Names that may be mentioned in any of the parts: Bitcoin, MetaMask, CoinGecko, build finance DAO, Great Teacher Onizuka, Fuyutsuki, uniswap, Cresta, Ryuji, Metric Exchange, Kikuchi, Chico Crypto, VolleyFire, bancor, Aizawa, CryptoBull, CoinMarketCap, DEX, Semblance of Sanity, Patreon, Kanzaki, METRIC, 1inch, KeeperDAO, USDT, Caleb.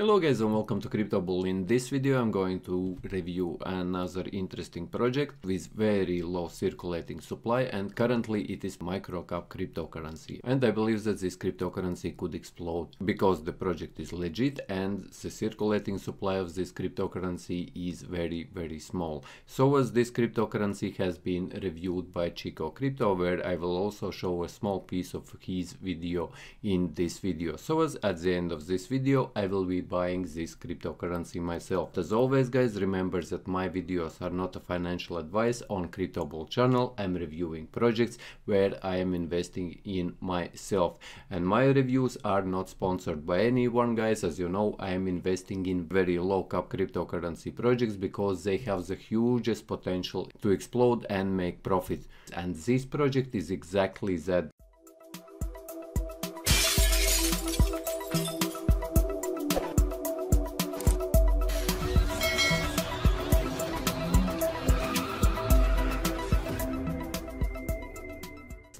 Hello guys and welcome to CryptoBull. In this video I'm going to review another interesting project with very low circulating supply, and currently it is microcap cryptocurrency. And I believe that this cryptocurrency could explode because the project is legit and the circulating supply of this cryptocurrency is very small. So as this cryptocurrency has been reviewed by Chico Crypto, where I will also show a small piece of his video in this video. So as at the end of this video I will be buying this cryptocurrency myself. As always guys, remember that my videos are not a financial advice on CryptoBull channel. I'm reviewing projects where I am investing in myself, and my reviews are not sponsored by anyone guys. As you know, I am investing in very low cap cryptocurrency projects because they have the hugest potential to explode and make profit, and this project is exactly that.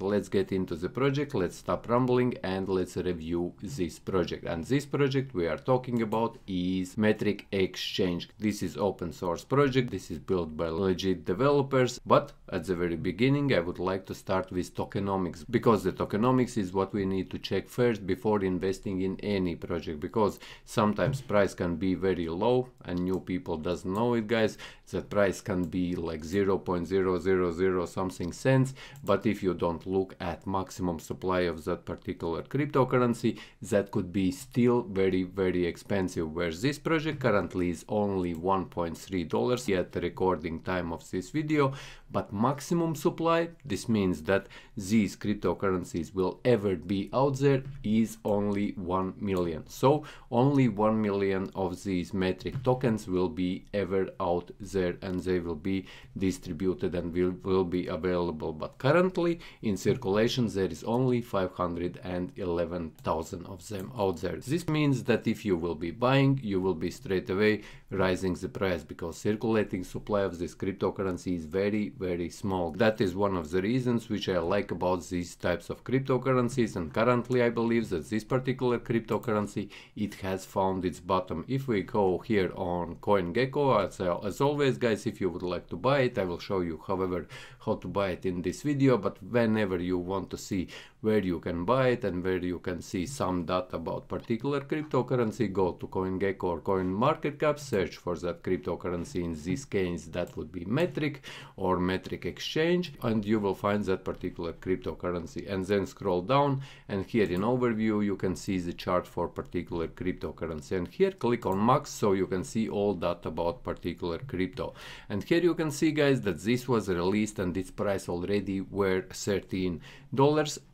Let's get into the project, let's stop rambling and let's review this project. And this project we are talking about is Metric Exchange. This is open source project, this is built by legit developers, but at the very beginning I would like to start with tokenomics, because the tokenomics is what we need to check first before investing in any project, because sometimes price can be very low and new people doesn't know it guys. That price can be like 0.000 something cents, but if you don't look at maximum supply of that particular cryptocurrency, that could be still very expensive, where this project currently is only $1.3 at the recording time of this video. But maximum supply, this means that these cryptocurrencies will ever be out there, is only 1 million. So only 1 million of these metric tokens will be ever out there, and they will be distributed and will be available. But currently in circulation there is only 511,000 of them out there. This means that if you will be buying, you will be straight away rising the price, because circulating supply of this cryptocurrency is very small. That is one of the reasons which I like about these types of cryptocurrencies, and currently I believe that this particular cryptocurrency, it has found its bottom. If we go here on CoinGecko, as always guys, if you would like to buy it, I will show you however how to buy it in this video, but whenever you want to see where you can buy it and where you can see some data about particular cryptocurrency, go to CoinGecko or CoinMarketCap, search for that cryptocurrency. In this case that would be Metric or Metric Exchange, and you will find that particular cryptocurrency. And then scroll down, and here in overview you can see the chart for particular cryptocurrency, and here click on max so you can see all data about particular crypto. And here you can see guys that this was released and its price already were $13,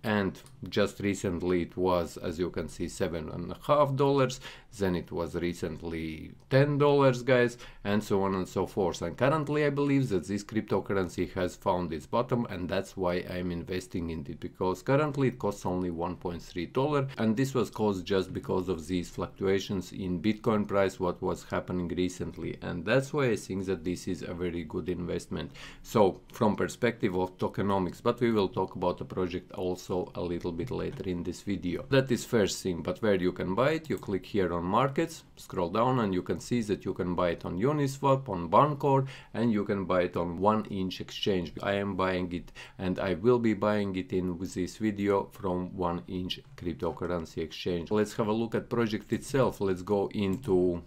and just recently it was, as you can see, $7.50, then it was recently $10 guys, and so on and so forth. And currently I believe that this cryptocurrency has found its bottom, and that's why I'm investing in it, because currently it costs only $1.3, and this was caused just because of these fluctuations in Bitcoin price, what was happening recently. And that's why I think that this is a very good investment, so from perspective of tokenomics. But we will talk about the project also a little bit later in this video. That is first thing. But where you can buy it, you click here on markets, scroll down, and you can see that you can buy it on Uniswap, on Bancor, and you can buy it on 1inch exchange. I am buying it, and I will be buying it in with this video from 1inch cryptocurrency exchange. Let's have a look at project itself. Let's go into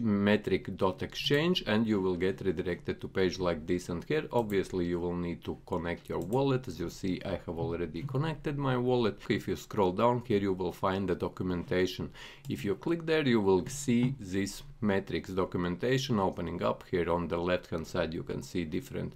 metric.exchange, and you will get redirected to page like this. And here obviously you will need to connect your wallet. As you see, I have already connected my wallet. If you scroll down here, you will find the documentation. If you click there, you will see this metrics documentation opening up. Here on the left hand side you can see different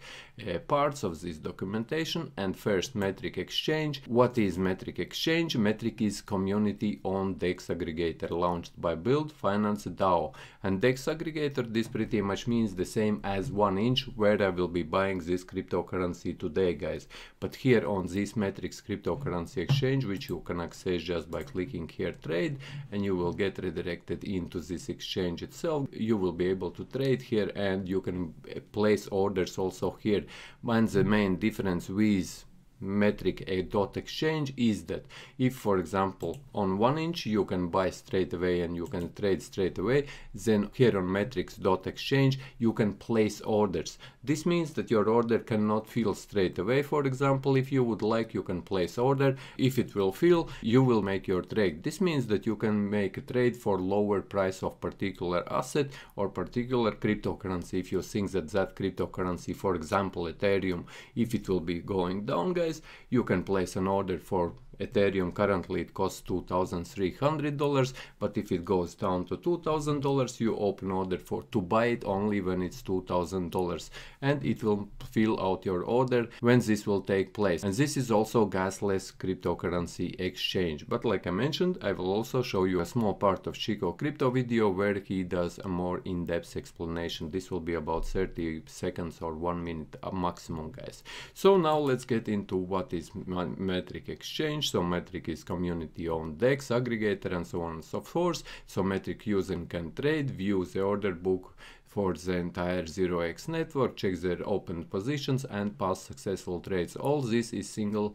parts of this documentation. And first, Metric Exchange. What is Metric Exchange? Metric is community owned DEX aggregator launched by Build Finance DAO, and DEX aggregator, this pretty much means the same as 1inch, where I will be buying this cryptocurrency today guys. But here on this metrics cryptocurrency exchange, which you can access just by clicking here trade, and you will get redirected into this exchange itself. You will be able to trade here, and you can place orders also here. And the main difference with metric.exchange is that if, for example, on 1inch you can buy straight away and you can trade straight away, then here on metrics.exchange you can place orders. This means that your order cannot fill straight away. For example, if you would like, you can place order. If it will fill, you will make your trade. This means that you can make a trade for lower price of particular asset or particular cryptocurrency. If you think that that cryptocurrency, for example Ethereum, if it will be going down, guys, you can place an order for Ethereum. Currently it costs $2,300, but if it goes down to $2,000, you open order for to buy it only when it's $2,000, and it will fill out your order when this will take place. And this is also gasless cryptocurrency exchange. But like I mentioned, I will also show you a small part of Chico Crypto video where he does a more in-depth explanation. This will be about 30 seconds or 1 minute maximum, guys. So now let's get into what is METRIC exchange. So METRIC is community-owned DEX, aggregator, and so on and so forth. So METRIC user can trade, view the order book for the entire 0x network, check their open positions, and pass successful trades. All this is single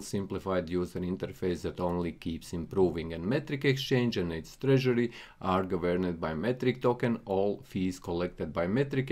simplified user interface that only keeps improving. And METRIC Exchange and its treasury are governed by METRIC token. All fees collected by METRIC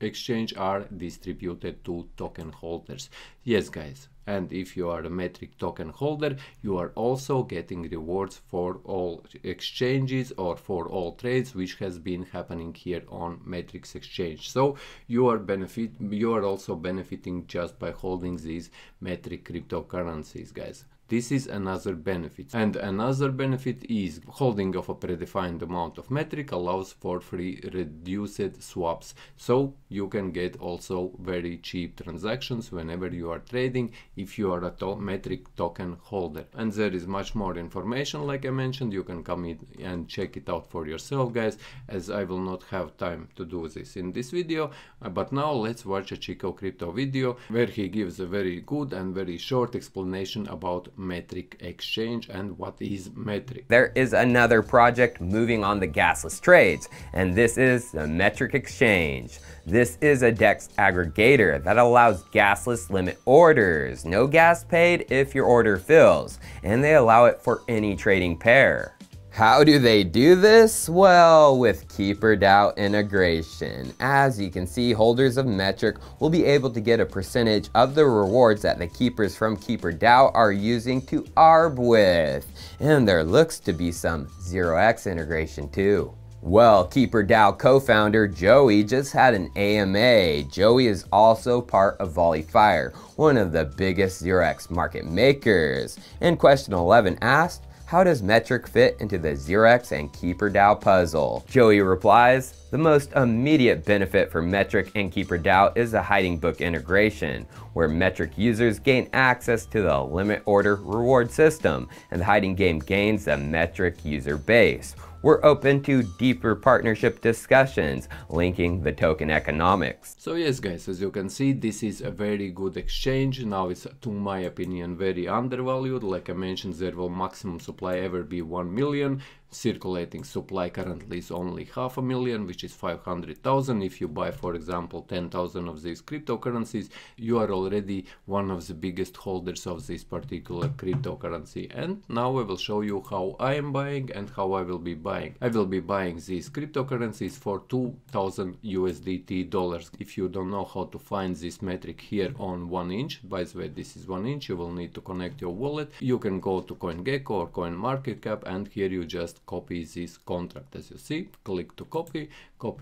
Exchange are distributed to token holders. Yes, guys, and if you are a METRIC token holder, you are also getting rewards for all exchanges or for all trades which has been happening here on METRIC Exchange. So you are also benefiting just by holding these METRIC cryptocurrencies, guys. This is another benefit. And another benefit is holding of a predefined amount of METRIC allows for free reduced swaps. So you can get also very cheap transactions whenever you are trading if you are a METRIC token holder. And there is much more information, like I mentioned. You can come in and check it out for yourself, guys, as I will not have time to do this in this video. But now let's watch a Chico Crypto video where he gives a very good and very short explanation about METRIC Exchange and what is METRIC. There is another project moving on the gasless trades, and this is the METRIC Exchange. This is a DEX aggregator that allows gasless limit orders. No gas paid if your order fills, and they allow it for any trading pair. How do they do this? Well, with KeeperDAO integration. As you can see, holders of METRIC will be able to get a percentage of the rewards that the keepers from KeeperDAO are using to arb with. And there looks to be some 0x integration too. Well, KeeperDAO co-founder Joey just had an AMA. Joey is also part of VolleyFire, one of the biggest 0x market makers. And question 11 asked, how does METRIC fit into the 0x and KeeperDAO puzzle? Joey replies, the most immediate benefit for METRIC and KeeperDAO is the hiding book integration, where METRIC users gain access to the limit order reward system, and the hiding game gains the METRIC user base. We're open to deeper partnership discussions, linking the token economics. So yes, guys, as you can see, this is a very good exchange. Now it's, to my opinion, very undervalued. Like I mentioned, there will maximum supply ever be 1 million. Circulating supply currently is only 500,000, which is 500,000. If you buy, for example, 10,000 of these cryptocurrencies, you are already one of the biggest holders of this particular cryptocurrency. And now I will show you how I am buying and how I will be buying. I will be buying these cryptocurrencies for $2,000 USDT. If you don't know how to find this METRIC here on 1inch, by the way, this is 1inch, you will need to connect your wallet. You can go to CoinGecko or CoinMarketCap, and here you just copy this contract. As you see, click to copy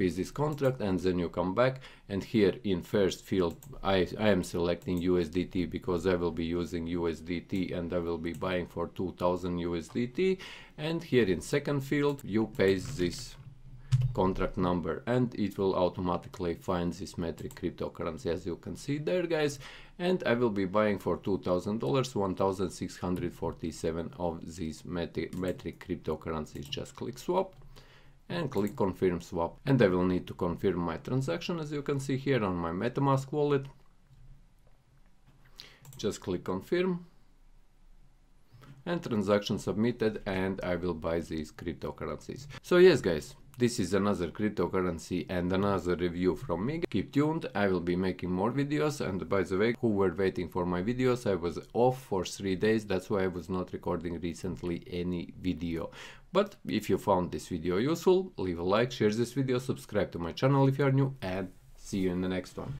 this contract, and then you come back, and here in first field I am selecting USDT because I will be using USDT and I will be buying for 2,000 USDT, and here in second field you paste this contract number and it will automatically find this METRIC cryptocurrency, as you can see there, guys. And I will be buying for $2,000 1,647 of these METRIC cryptocurrencies. Just click swap and click confirm swap, and I will need to confirm my transaction, as you can see here on my MetaMask wallet. Just click confirm and transaction submitted, and I will buy these cryptocurrencies. So yes, guys, This is another cryptocurrency and another review from me. Keep tuned, I will be making more videos. And by the way, who were waiting for my videos, I was off for 3 days, that's why I was not recording recently any video. But if you found this video useful, leave a like, share this video, subscribe to my channel if you are new, and see you in the next one.